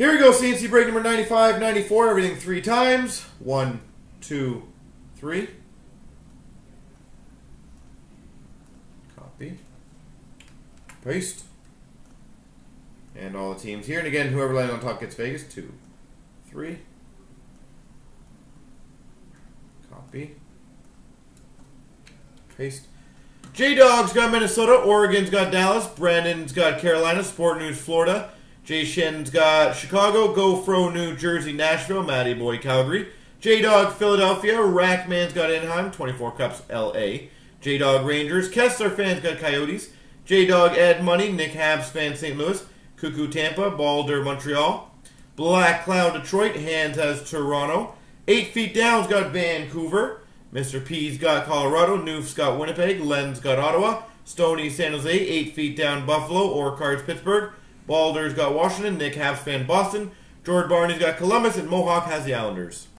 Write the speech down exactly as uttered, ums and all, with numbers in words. Here we go, C N C break number ninety-five, ninety-four. Everything three times. One, two, three. Copy. Paste. And all the teams here. And again, whoever lands on top gets Vegas. Two, three. Copy. Paste. J-Dog's got Minnesota. Oregon's got Dallas. Brandon's got Carolina. Sport News, Florida. Jay Shen's got Chicago, GoFro, New Jersey, Nashville, Matty Boy, Calgary. J-Dog, Philadelphia. Rackman's got Anaheim, twenty-four Cups, L A. J-Dog, Rangers. Kessler fans got Coyotes. J-Dog, Ed Money. Nick Habs fan, Saint Louis. Cuckoo, Tampa. Balder, Montreal. Black Cloud, Detroit. Hands has Toronto. Eight Feet Down's got Vancouver. Mister P's got Colorado. Noof's got Winnipeg. Len's got Ottawa. Stoney, San Jose. Eight Feet Down, Buffalo. Orchards, Pittsburgh. Balder's got Washington, Nick Habs fan Boston, George Barney's got Columbus, and Mohawk has the Islanders.